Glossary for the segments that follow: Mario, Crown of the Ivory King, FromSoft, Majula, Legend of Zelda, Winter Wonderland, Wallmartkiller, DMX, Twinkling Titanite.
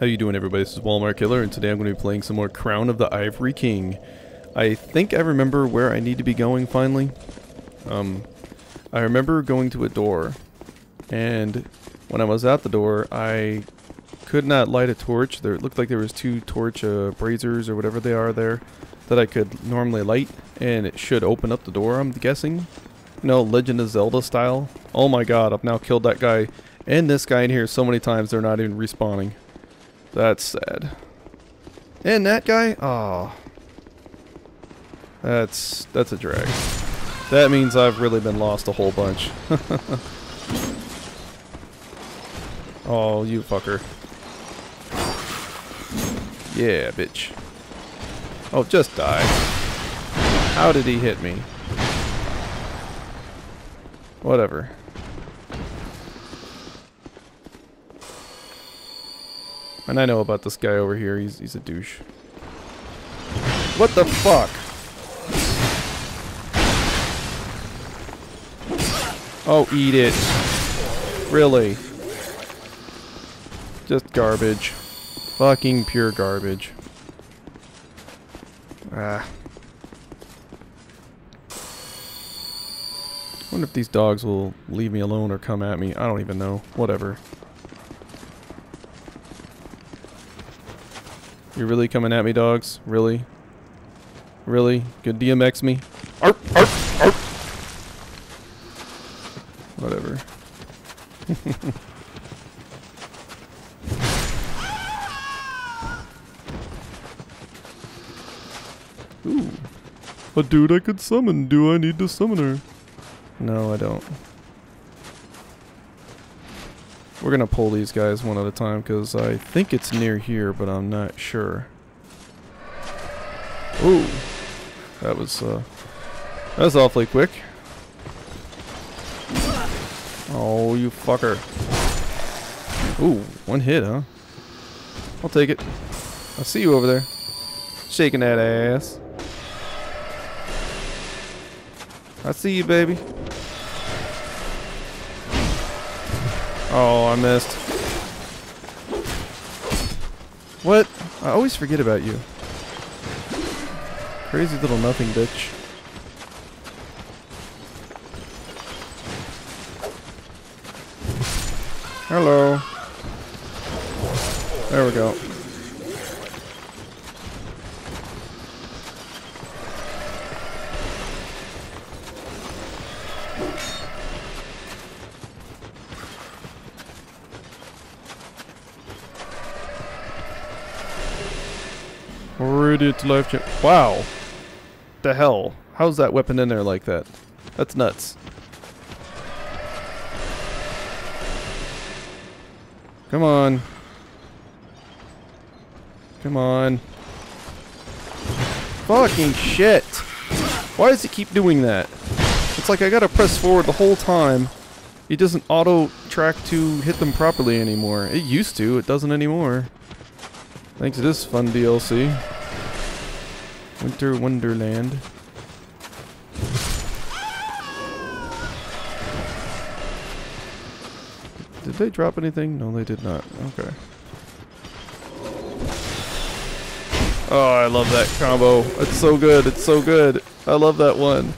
How you doing, everybody? This is Walmart Killer, and today I'm going to be playing some more Crown of the Ivory King. I think I remember where I need to be going, finally. I remember going to a door, and when I was at the door, I could not light a torch. There, it looked like there was two torch braziers or whatever they are there that I could normally light, and it should open up the door, I'm guessing. You know, Legend of Zelda style. Oh my god, I've now killed that guy and this guy in here so many times they're not even respawning. That's sad. And that guy? Aw. That's a drag. That means I've really been lost a whole bunch. Oh, you fucker. Yeah, bitch. Oh, just die. How did he hit me? Whatever. And I know about this guy over here. He's a douche. What the fuck? Oh, eat it. Really? Just garbage. Fucking pure garbage. Ah. I wonder if these dogs will leave me alone or come at me. I don't even know. Whatever. You're really coming at me, dogs? Really? Really? Could DMX me? Arp, arp, arp. Whatever. Ooh. A dude I could summon. Do I need to summon her? No, I don't. We're gonna pull these guys one at a time because I think it's near here, but I'm not sure. Ooh, that was awfully quick. Oh, you fucker! Ooh, one hit, huh? I'll take it. I see you over there, shaking that ass. I see you, baby. Oh, I missed. What? I always forget about you. Crazy little nothing, bitch. Hello. There we go. It's life check. Wow. The hell? How's that weapon in there like that? That's nuts. Come on. Come on. Fucking shit. Why does it keep doing that? It's like I gotta press forward the whole time. It doesn't auto track to hit them properly anymore. It used to, it doesn't anymore. Thanks to this fun DLC. Winter Wonderland. Did they drop anything? No, they did not. Okay. Oh, I love that combo. It's so good. It's so good. I love that one.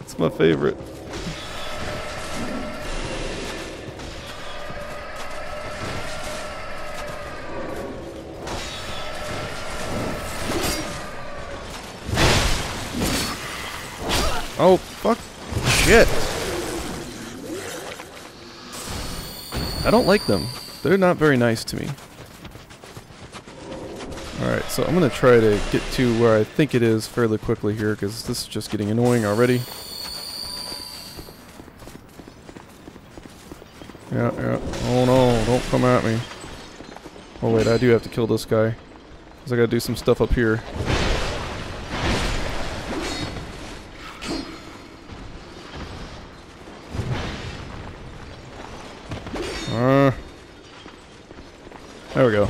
It's my favorite. Oh, fuck. Shit. I don't like them. They're not very nice to me. Alright, so I'm going to try to get to where I think it is fairly quickly here, because this is just getting annoying already. Yeah. Oh no, don't come at me. Oh wait, I do have to kill this guy, because I got to do some stuff up here. There we go.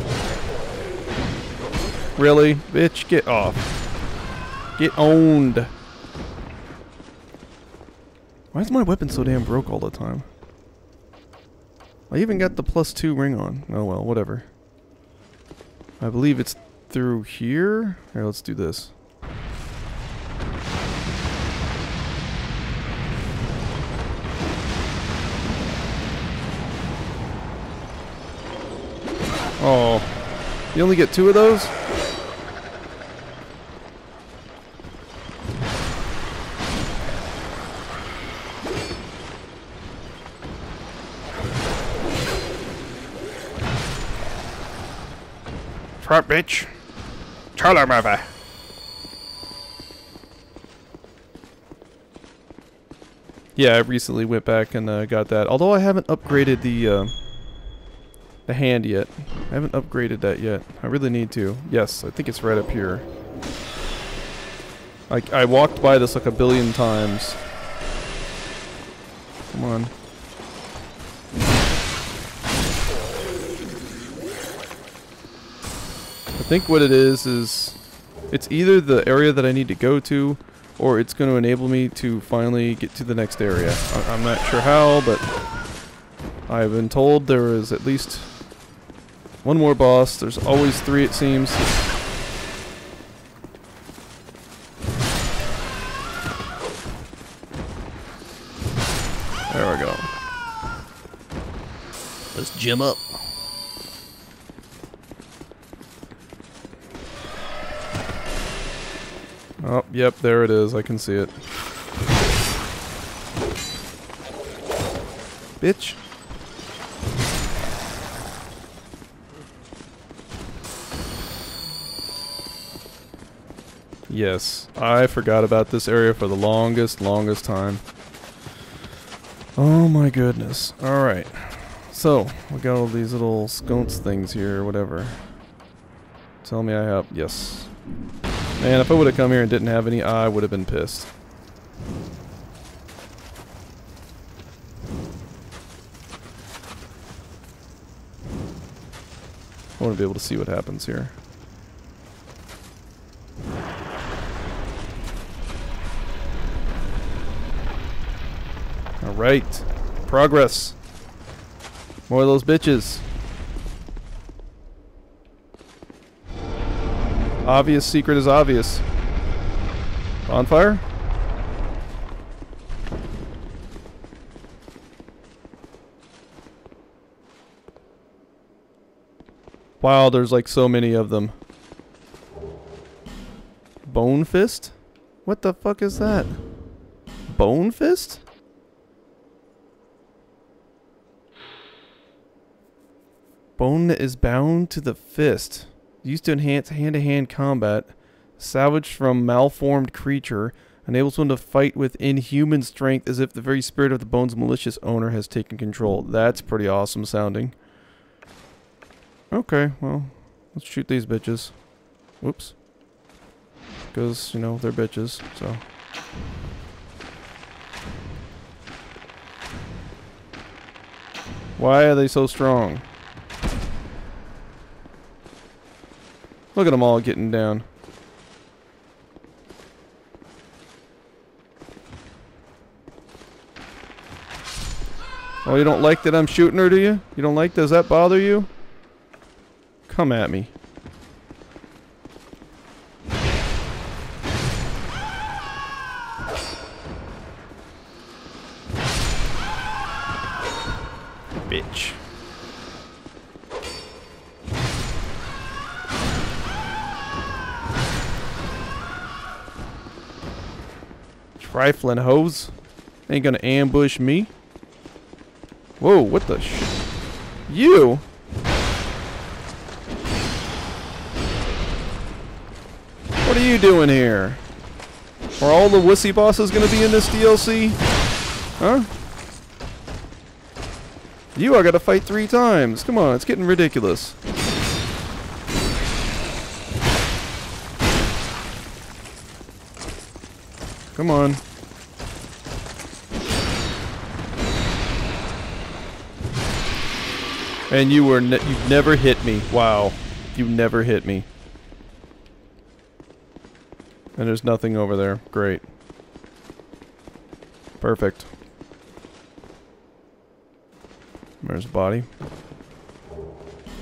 Really? Bitch, get off. Get owned. Why is my weapon so damn broke all the time? I even got the +2 ring on. Oh well, whatever. I believe it's through here. Here, let's do this. Oh, you only get 2 of those? Trap bitch. Charlie mother. Yeah, I recently went back and got that. Although I haven't upgraded the hand yet. I haven't upgraded that yet. I really need to. Yes, I think it's right up here. I walked by this like a billion times. Come on. I think what it is it's either the area that I need to go to, or it's going to enable me to finally get to the next area. I'm not sure how, but I've been told there is at least one more boss. There's always 3, it seems. There we go. Let's gym up. Oh, yep, there it is. I can see it. Bitch. Yes, I forgot about this area for the longest time. Oh my goodness. Alright. So, we got all these little sconce things here, whatever. Tell me I have... Yes. Man, if I would have come here and didn't have any, I would have been pissed. I want to be able to see what happens here. Alright. Progress. More of those bitches. Obvious secret is obvious. Bonfire? Wow, there's like so many of them. Bone fist? What the fuck is that? Bone fist? Bone that is bound to the fist. Used to enhance hand-to-hand combat, salvaged from malformed creature, enables one to fight with inhuman strength as if the very spirit of the bone's malicious owner has taken control. That's pretty awesome sounding. Okay, well, let's shoot these bitches. Whoops. Because, you know, they're bitches, so. Why are they so strong? Look at them all getting down. Oh, you don't like that I'm shooting her, do you? You don't like? Does that bother you? Come at me. Bitch. Rifling hose ain't gonna ambush me. Whoa, what the sh... You? What are you doing here? Are all the wussy bosses gonna be in this DLC? Huh? You are gonna fight 3 times. Come on, it's getting ridiculous. Come on. And you were you've never hit me. Wow. You never hit me. And there's nothing over there. Great. Perfect. There's a body.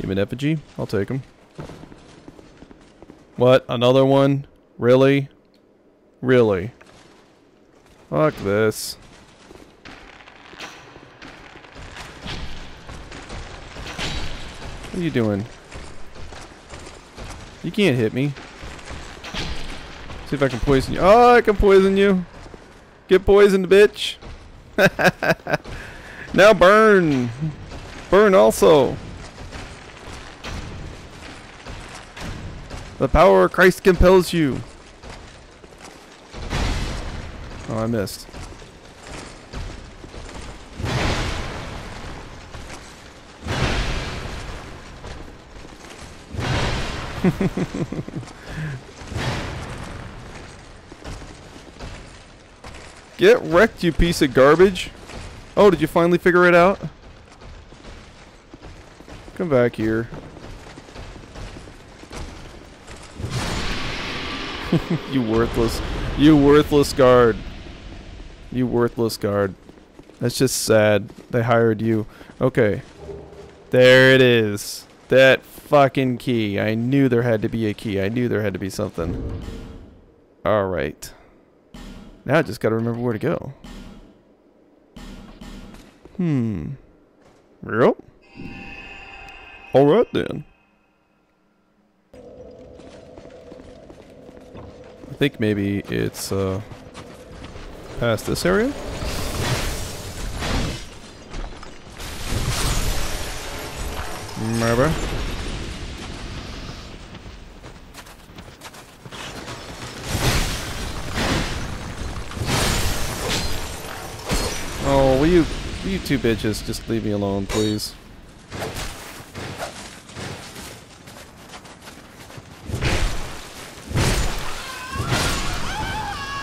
Even effigy. I'll take him. What? Another one? Really? Really? Fuck this. What are you doing? You can't hit me. See if I can poison you. Oh, I can poison you. Get poisoned, bitch. Now burn. Burn also. The power of Christ compels you. Oh, I missed. Get wrecked, you piece of garbage. Oh, did you finally figure it out? Come back here. You worthless. You worthless guard. You worthless guard. That's just sad. They hired you. Okay. There it is. That fucking key. I knew there had to be a key. I knew there had to be something. Alright. Now I just gotta remember where to go. Hmm. Yep. Alright then. I think maybe it's past this area? Remember? Oh, will you two bitches just leave me alone, please?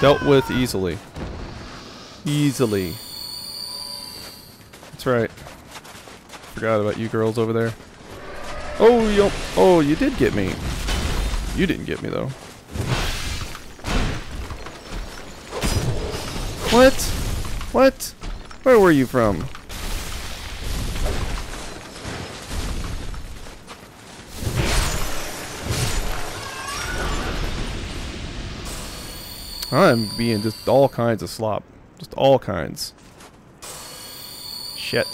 Dealt with easily. Easily. That's right. Forgot about you girls over there. Oh, yo. Oh, you did get me. You didn't get me, though. What? What? Where were you from? I'm being just all kinds of slop. Just all kinds. Shit.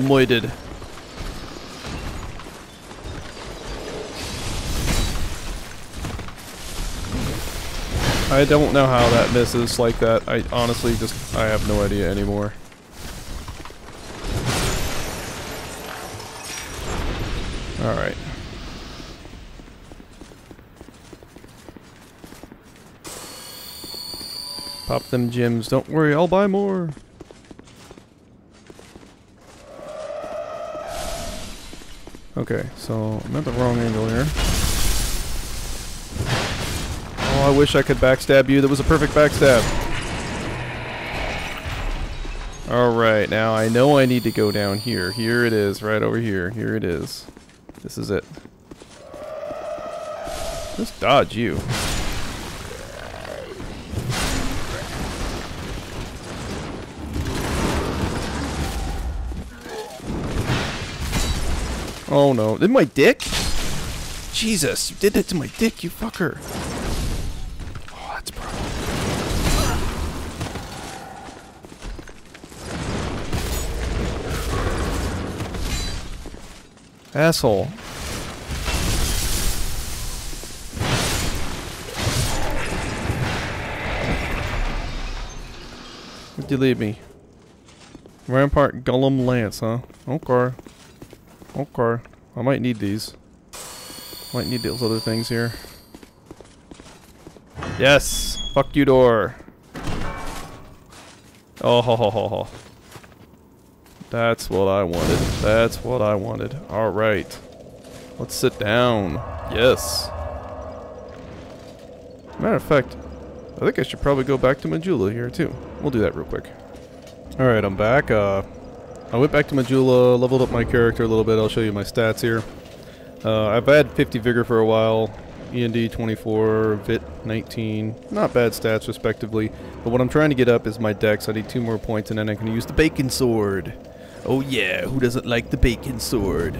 Moided. I don't know how that misses like that. I honestly just, I have no idea anymore. Alright. Pop them gems. Don't worry, I'll buy more. Okay, so I'm at the wrong angle here. Oh, I wish I could backstab you. That was a perfect backstab. Alright, now I know I need to go down here. Here it is, right over here. Here it is. This is it. Just dodge you. Oh no. Did my dick? Jesus, you did that to my dick, you fucker. Oh, that's brutal. Asshole. Where'd you leave me? Rampart Golem Lance, huh? Okay. Okay. I might need these. Might need those other things here. Yes! Fuck you, door! Oh, ho, ho, ho, ho. That's what I wanted. That's what I wanted. Alright. Let's sit down. Yes. Matter of fact, I think I should probably go back to Majula here, too. We'll do that real quick. Alright, I'm back. I went back to Majula, leveled up my character a little bit. I'll show you my stats here. I've had 50 vigor for a while. END 24, Vit 19, not bad stats respectively. But what I'm trying to get up is my dex. I need 2 more points and then I can use the bacon sword. Oh yeah, who doesn't like the bacon sword?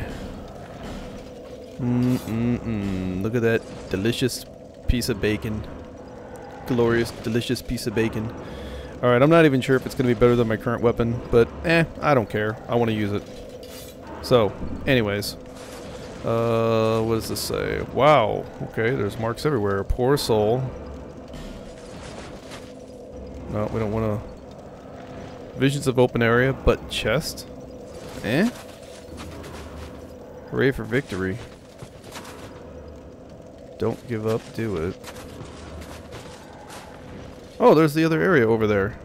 Look at that delicious piece of bacon. Glorious, delicious piece of bacon. Alright, I'm not even sure if it's going to be better than my current weapon, but eh, I don't care. I want to use it. So, anyways. What does this say? Wow. Okay, there's marks everywhere. Poor soul. No, we don't want to. Visions of open area, but chest? Eh? Hooray for victory. Don't give up, do it. Oh, there's the other area over there.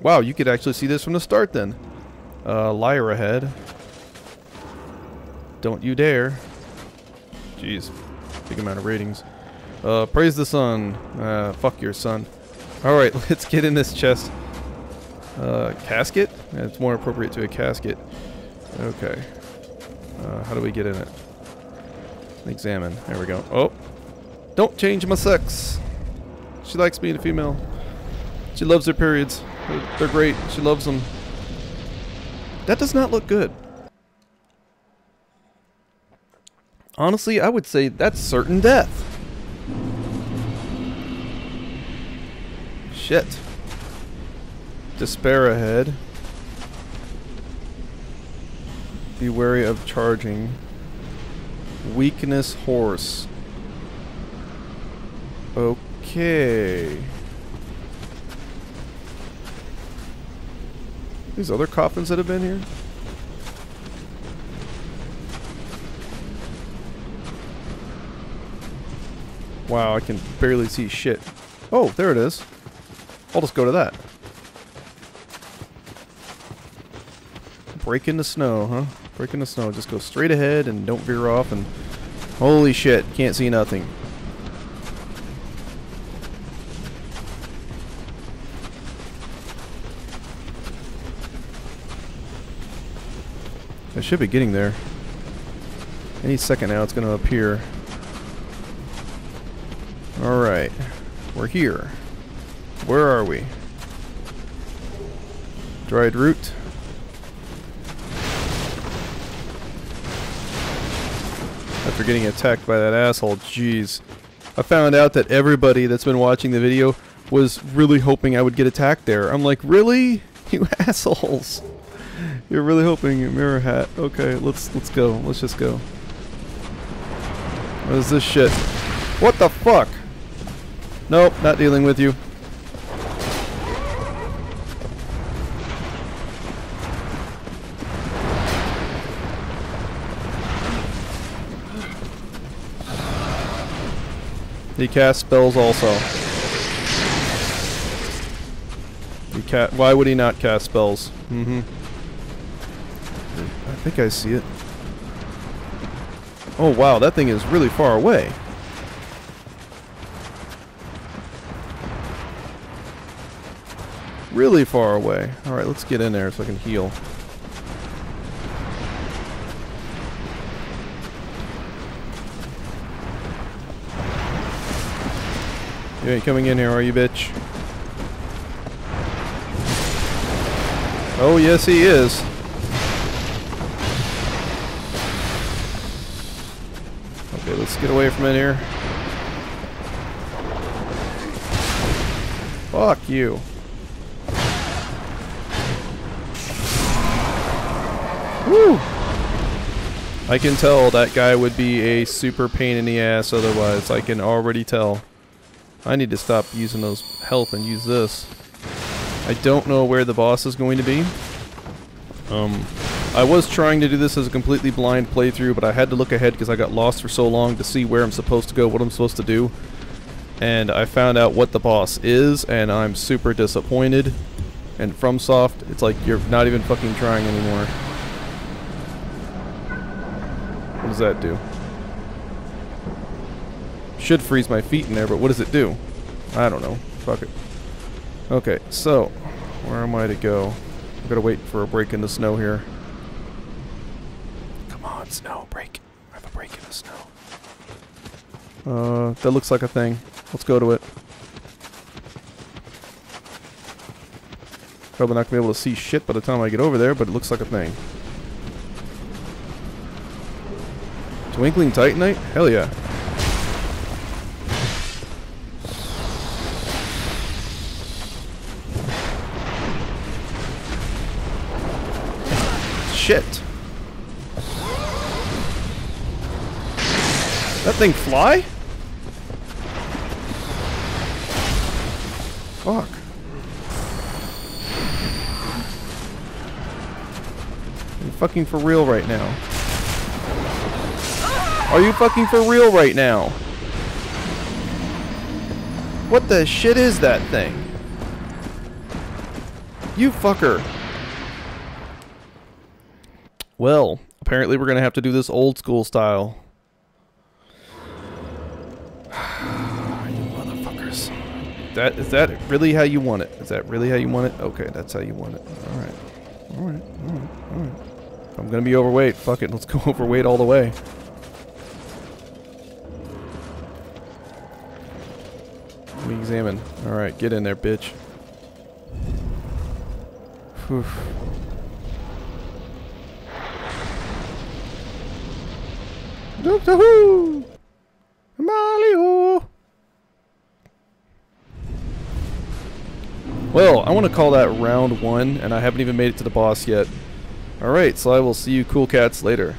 Wow, you could actually see this from the start then. Lyra head. Don't you dare. Jeez, big amount of ratings. Praise the sun. Fuck your sun. Alright, let's get in this chest. Casket? Yeah, it's more appropriate to a casket. Okay. How do we get in it? Examine. There we go. Oh! Don't change my sex! She likes being a female. She loves her periods. They're great. She loves them. That does not look good. Honestly, I would say that's certain death. Shit. Despair ahead. Be wary of charging. Weakness horse. Okay. These other coffins that have been here? Wow, I can barely see shit. Oh, there it is. I'll just go to that. Break in the snow, huh? Break in the snow. Just go straight ahead and don't veer off and... Holy shit, can't see nothing. I should be getting there. Any second now it's going to appear. Alright, we're here. Where are we? Dried root. After getting attacked by that asshole, jeez. I found out that everybody that's been watching the video was really hoping I would get attacked there. I'm like, really? You assholes. You're really hoping. Mirror hat. Okay, let's go. Let's just go. What is this shit? What the fuck? Nope, not dealing with you. He casts spells also. Why would he not cast spells? Mm-hmm. I think I see it. Oh wow, that thing is really far away. Really far away. Alright, let's get in there so I can heal. You ain't coming in here, are you, bitch? Oh, yes, he is. Okay, let's get away from in here. Fuck you. Woo! I can tell that guy would be a super pain in the ass otherwise. I can already tell. I need to stop using those health and use this. I don't know where the boss is going to be. I was trying to do this as a completely blind playthrough, but I had to look ahead because I got lost for so long to see where I'm supposed to go, what I'm supposed to do. And I found out what the boss is, and I'm super disappointed. And FromSoft, it's like you're not even fucking trying anymore. What does that do? Should freeze my feet in there, but what does it do? I don't know. Fuck it. Okay, so where am I to go? I've got to wait for a break in the snow here. Come on, snow break. I have a break in the snow. That looks like a thing. Let's go to it. Probably not gonna be able to see shit by the time I get over there, but it looks like a thing. Twinkling Titanite? Hell yeah. Shit. That thing fly? Fuck. Are you fucking for real right now? Are you fucking for real right now? What the shit is that thing? You fucker. Well, apparently we're gonna have to do this old school style. You motherfuckers. Is that really how you want it? Is that really how you want it? Okay, that's how you want it. Alright. Alright, alright, alright. I'm gonna be overweight. Fuck it, let's go overweight all the way. Let me examine. Alright, get in there, bitch. Whew. Doctor Who! Mario! Well, I want to call that round 1, and I haven't even made it to the boss yet. Alright, so I will see you cool cats later.